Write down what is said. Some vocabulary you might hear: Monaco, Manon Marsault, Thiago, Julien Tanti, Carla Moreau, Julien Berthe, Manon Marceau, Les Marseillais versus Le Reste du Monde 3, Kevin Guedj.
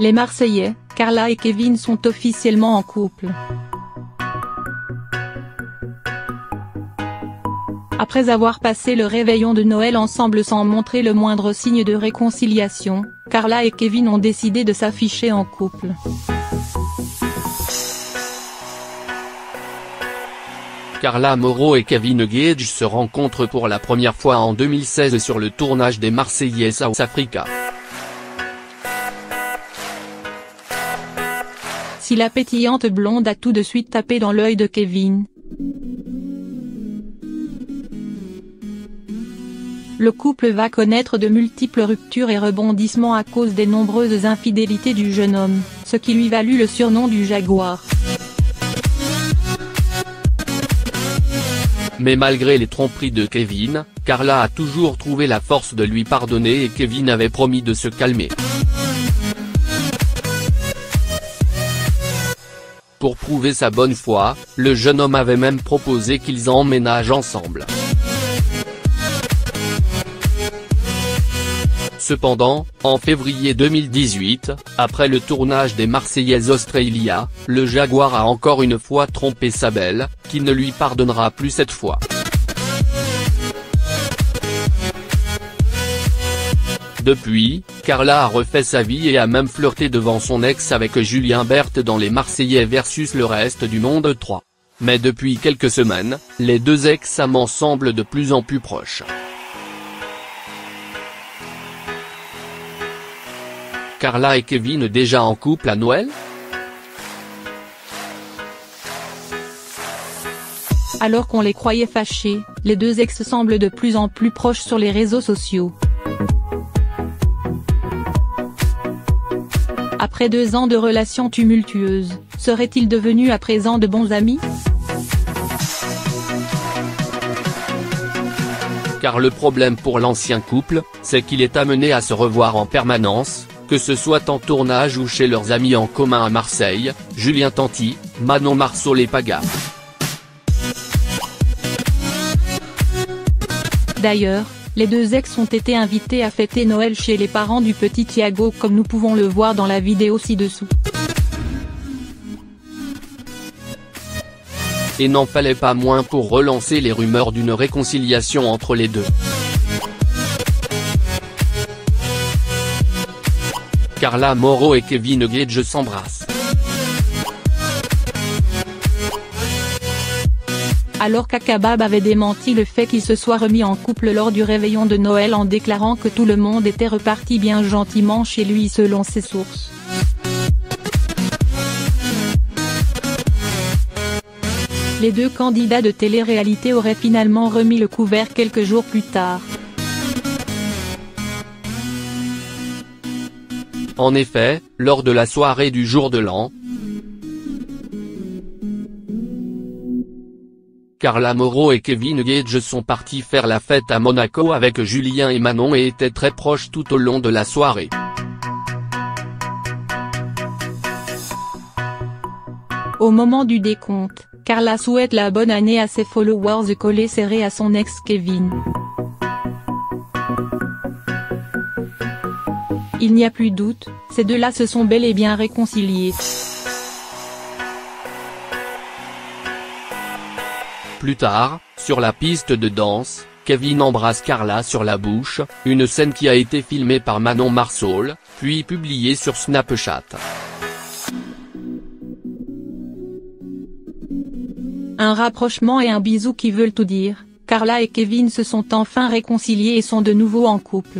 Les Marseillais, Carla et Kevin sont officiellement en couple. Après avoir passé le réveillon de Noël ensemble sans montrer le moindre signe de réconciliation, Carla et Kevin ont décidé de s'afficher en couple. Carla Moreau et Kevin Guedj se rencontrent pour la première fois en 2016 sur le tournage des Marseillais South Africa. Si la pétillante blonde a tout de suite tapé dans l'œil de Kevin. Le couple va connaître de multiples ruptures et rebondissements à cause des nombreuses infidélités du jeune homme, ce qui lui valut le surnom du Jaguar. Mais malgré les tromperies de Kevin, Carla a toujours trouvé la force de lui pardonner et Kevin avait promis de se calmer. Pour prouver sa bonne foi, le jeune homme avait même proposé qu'ils emménagent ensemble. Cependant, en février 2018, après le tournage des Marseillais Australia, le Jaguar a encore une fois trompé sa belle, qui ne lui pardonnera plus cette fois. Depuis, Carla a refait sa vie et a même flirté devant son ex avec Julien Berthe dans Les Marseillais versus Le Reste du Monde 3. Mais depuis quelques semaines, les deux ex-amants semblent de plus en plus proches. Carla et Kevin déjà en couple à Noël? Alors qu'on les croyait fâchés, les deux ex semblent de plus en plus proches sur les réseaux sociaux. Après 2 ans de relations tumultueuses, seraient-ils devenus à présent de bons amis ? Car le problème pour l'ancien couple, c'est qu'il est amené à se revoir en permanence, que ce soit en tournage ou chez leurs amis en commun à Marseille, Julien Tanti, Manon Marceau les Pagas. D'ailleurs, les deux ex ont été invités à fêter Noël chez les parents du petit Thiago comme nous pouvons le voir dans la vidéo ci-dessous. Et n'en fallait pas moins pour relancer les rumeurs d'une réconciliation entre les deux. Carla Moreau et Kevin Guedj s'embrassent. Alors qu'Akabab avait démenti le fait qu'ils se soient remis en couple lors du réveillon de Noël en déclarant que tout le monde était reparti bien gentiment chez lui selon ses sources. Les deux candidats de télé-réalité auraient finalement remis le couvert quelques jours plus tard. En effet, lors de la soirée du jour de l'an, Carla Moreau et Kevin Guedj sont partis faire la fête à Monaco avec Julien et Manon et étaient très proches tout au long de la soirée. Au moment du décompte, Carla souhaite la bonne année à ses followers collés serrés à son ex Kevin. Il n'y a plus doute, ces deux-là se sont bel et bien réconciliés. Plus tard, sur la piste de danse, Kevin embrasse Carla sur la bouche, une scène qui a été filmée par Manon Marceau, puis publiée sur Snapchat. Un rapprochement et un bisou qui veulent tout dire, Carla et Kevin se sont enfin réconciliés et sont de nouveau en couple.